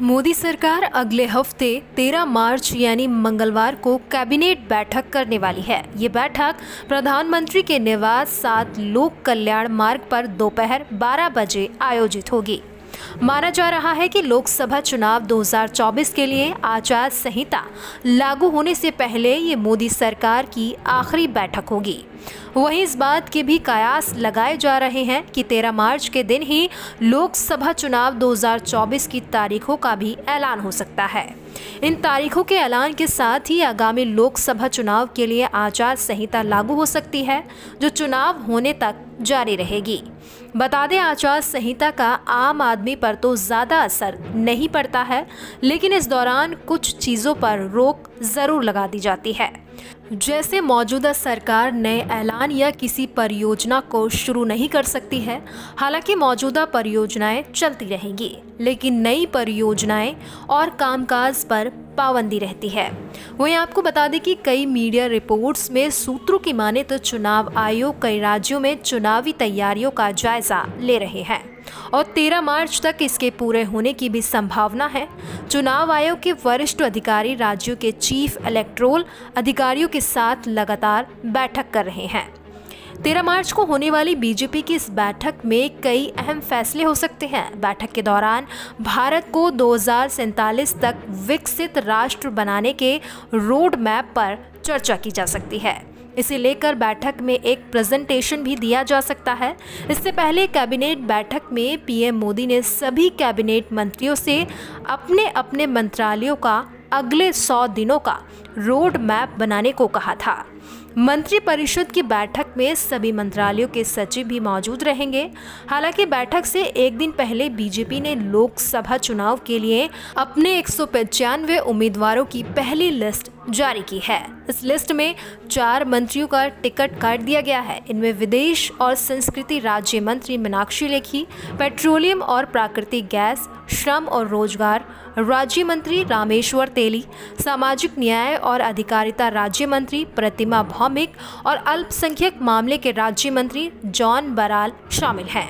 मोदी सरकार अगले हफ्ते 13 मार्च यानी मंगलवार को कैबिनेट बैठक करने वाली है। ये बैठक प्रधानमंत्री के निवास 7 लोक कल्याण मार्ग पर दोपहर 12 बजे आयोजित होगी। माना जा रहा है कि लोकसभा चुनाव 2024 के लिए आचार संहिता लागू होने से पहले ये मोदी सरकार की आखिरी बैठक होगी। वहीं इस बात के भी कयास लगाए जा रहे हैं कि 13 मार्च के दिन ही लोकसभा चुनाव 2024 की तारीखों का भी ऐलान हो सकता है। इन तारीखों के ऐलान के साथ ही आगामी लोकसभा चुनाव के लिए आचार संहिता लागू हो सकती है, जो चुनाव होने तक जारी रहेगी। बता दें, आचार संहिता का आम आदमी पर तो ज़्यादा असर नहीं पड़ता है, लेकिन इस दौरान कुछ चीज़ों पर रोक ज़रूर लगा दी जाती है, जैसे मौजूदा सरकार नए ऐलान या किसी परियोजना को शुरू नहीं कर सकती है। हालांकि मौजूदा परियोजनाएं चलती रहेंगी, लेकिन नई परियोजनाएं और कामकाज पर पाबंदी रहती है। वहीं आपको बता दें कि कई मीडिया रिपोर्ट्स में सूत्रों की माने तो चुनाव आयोग कई राज्यों में चुनावी तैयारियों का जायजा ले रहे हैं और 13 मार्च तक इसके पूरे होने की भी संभावना है। चुनाव आयोग के वरिष्ठ अधिकारी राज्यों के चीफ इलेक्टोरल अधिकारियों के साथ लगातार बैठक कर रहे हैं। 13 मार्च को होने वाली बीजेपी की इस बैठक में कई अहम फैसले हो सकते हैं। बैठक के दौरान भारत को 2047 तक विकसित राष्ट्र बनाने के रोड मैप पर चर्चा की जा सकती है। इसे लेकर बैठक में एक प्रेजेंटेशन भी दिया जा सकता है। इससे पहले कैबिनेट बैठक में पीएम मोदी ने सभी कैबिनेट मंत्रियों से अपने अपने मंत्रालयों का अगले 100 दिनों का रोड मैप बनाने को कहा था। मंत्रिपरिषद की बैठक में सभी मंत्रालयों के सचिव भी मौजूद रहेंगे। हालांकि बैठक से एक दिन पहले बीजेपी ने लोकसभा चुनाव के लिए अपने 195 उम्मीदवारों की पहली लिस्ट जारी की है। इस लिस्ट में 4 मंत्रियों का टिकट काट दिया गया है। इनमें विदेश और संस्कृति राज्य मंत्री मीनाक्षी लेखी, पेट्रोलियम और प्राकृतिक गैस, श्रम और रोजगार राज्य मंत्री रामेश्वर तेली, सामाजिक न्याय और अधिकारिता राज्य मंत्री प्रतिमा भौमिक और अल्पसंख्यक मामले के राज्य मंत्री जॉन बराल शामिल हैं।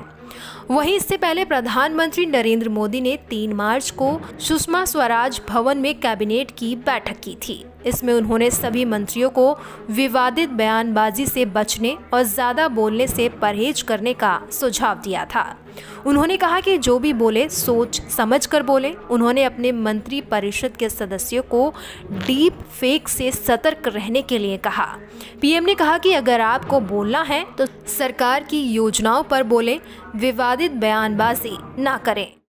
वहीं इससे पहले प्रधानमंत्री नरेंद्र मोदी ने 3 मार्च को सुषमा स्वराज भवन में कैबिनेट की बैठक की थी। इसमें उन्होंने सभी मंत्रियों को विवादित बयानबाजी से बचने और ज़्यादा बोलने से परहेज करने का सुझाव दिया था। उन्होंने कहा कि जो भी बोले सोच समझकर बोले। उन्होंने अपने मंत्री परिषद के सदस्यों को डीप फेक से सतर्क रहने के लिए कहा। पीएम ने कहा कि अगर आपको बोलना है तो सरकार की योजनाओं पर बोलें, विवादित बयानबाजी ना करें।